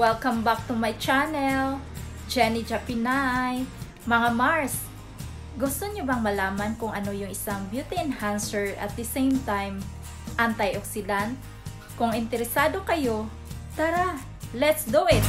Welcome back to my channel, Jennie Japinay. Mga Mars, gusto nyo bang malaman kung ano yung isang beauty enhancer at the same time antioxidant? Kung interesado kayo, tara, let's do it!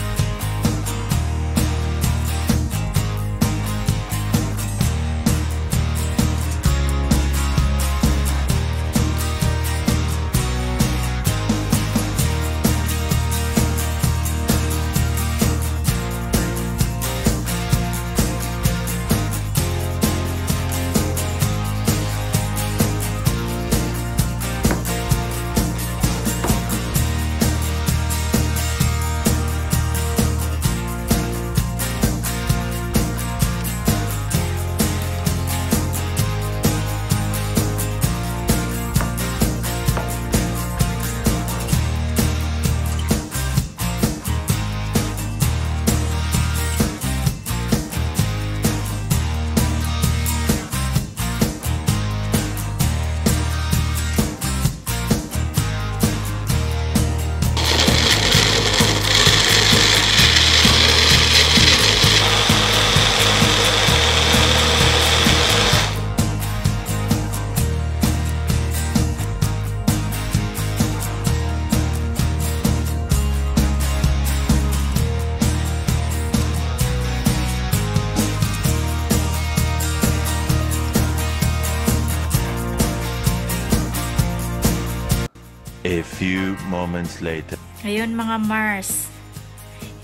A few moments later. Ayun mga Mars,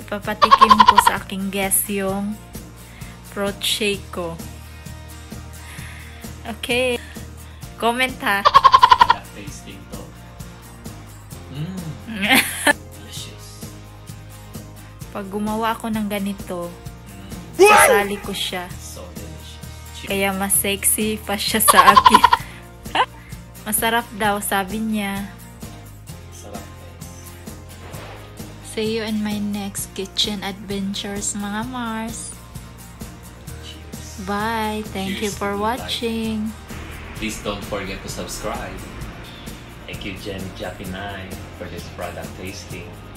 ipapatikim ko sa aking guest yung fruit shake ko. Okay. Comment ha. That tasting to. Delicious. Pag gumawa ako ng ganito, sasali ko siya. So delicious. Kaya mas sexy pa siya sa akin. Masarap daw sabi niya. See you in my next kitchen adventures, mga Mars. Cheers. Bye. Thank you for watching. Please don't forget to subscribe. Thank you, Jennie Japinay, for this product tasting.